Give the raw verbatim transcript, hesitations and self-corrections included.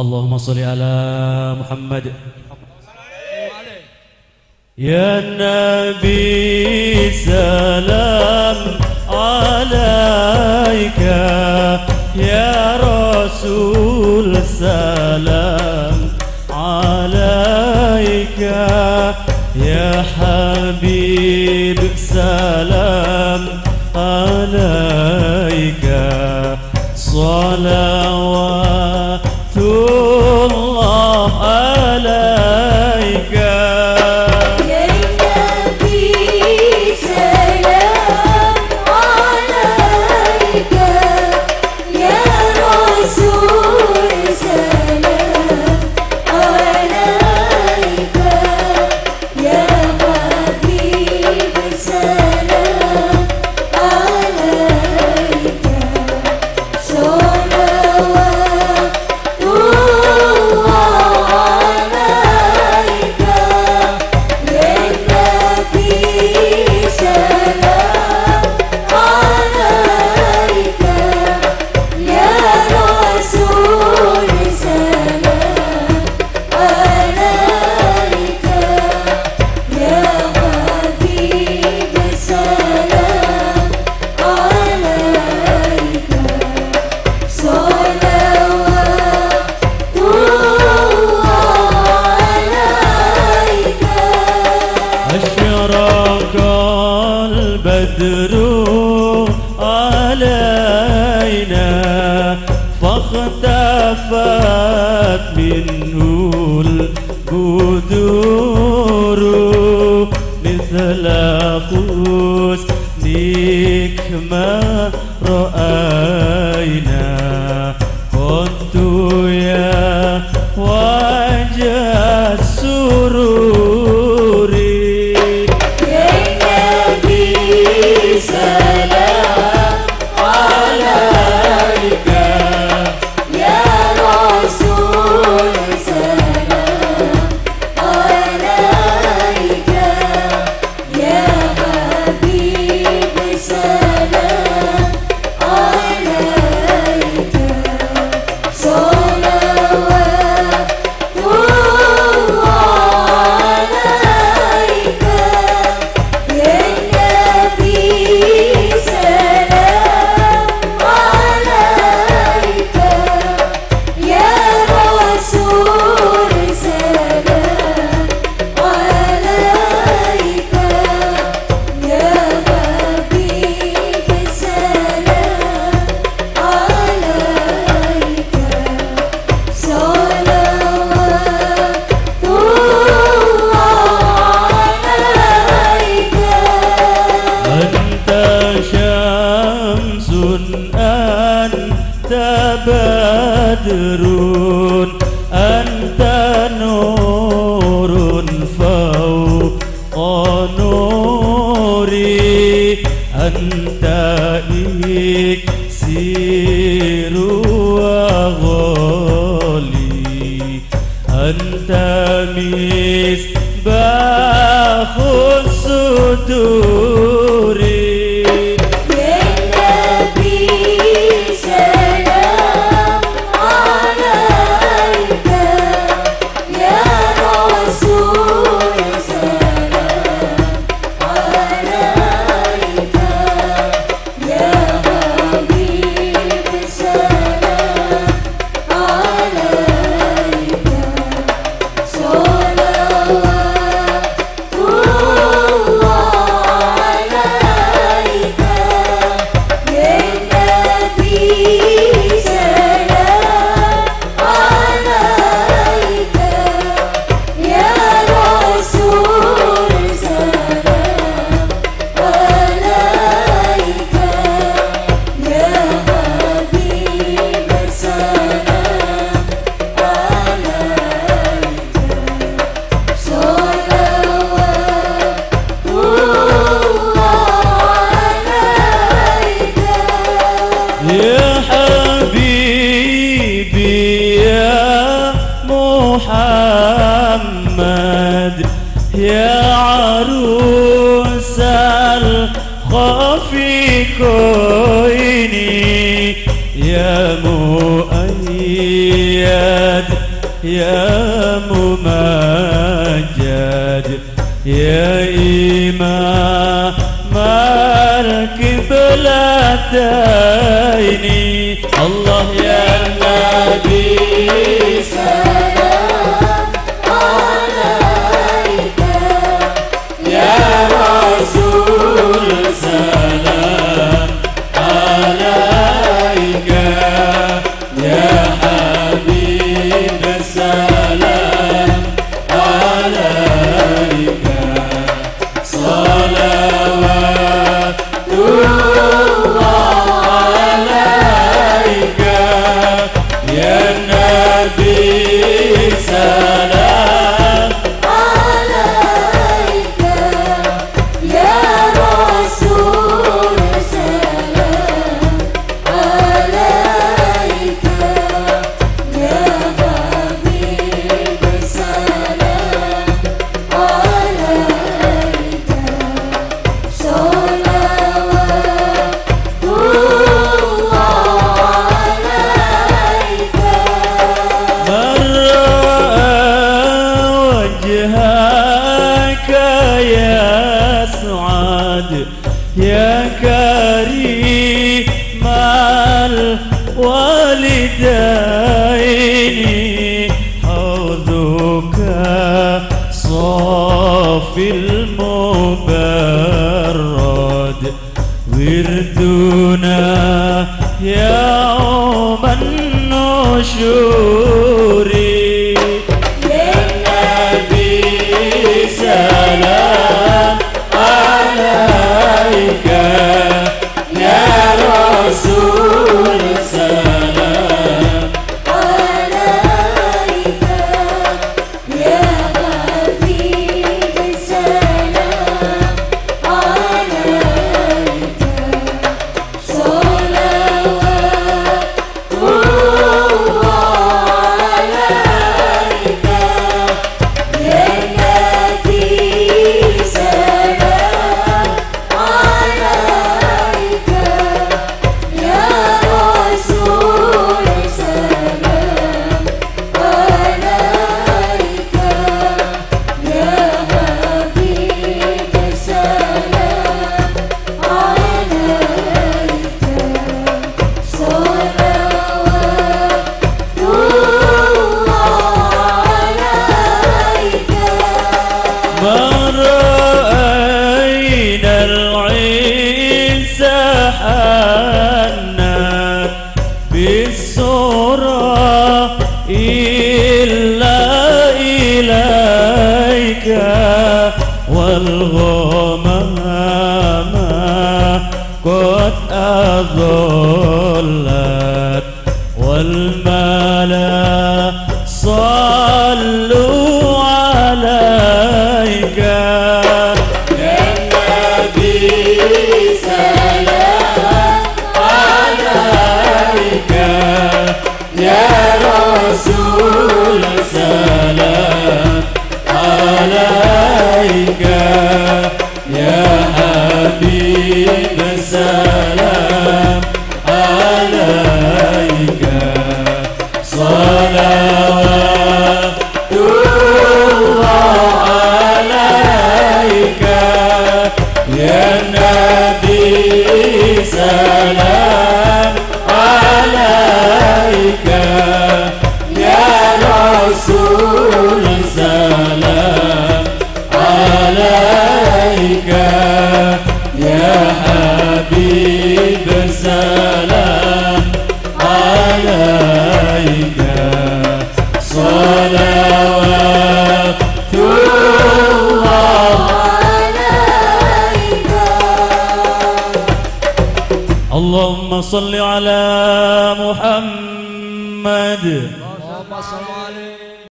Allahumma salli ala Muhammad. Ya Nabi salam alaika, ya Rasul salam alaika, ya Habib salam alaika, salawatullah alaika. Kau ini ya mu'ayyad. Mumajjad ya Mumajjad ya Imam al-Qiblataini Allah ya Nabi salam alaika ya Rasul salam alaika ya Habib salam alaika salam alaika ya Rasul salam alaika ya Habib salam alaika sholawatullah alaika ya Su'ad ya Karim al-walidaini hawduka safil mubarrad wirduna ya uman nushuri ya Nabi salam alaika ya Rasul salam alaika ya Habib salam alaika sholawatullah alaika ya Nabi salam alaika ya Rasul salam alaika ya Habib salam alaika sholawatullah alaika مرأينا العيسى حنا بالسرى إلا إليك والغمام قد أضلت والملا صلوا عليك ya Nabi salam alaika ya Rasul salam alaika ya Habib salam alaika sholawatullah alaika ya Nabi salam alaika ya Rasul salam alaika ya Habib salam alaika sholawatullah Allahumma salli ala Muhammad. Allahumma salli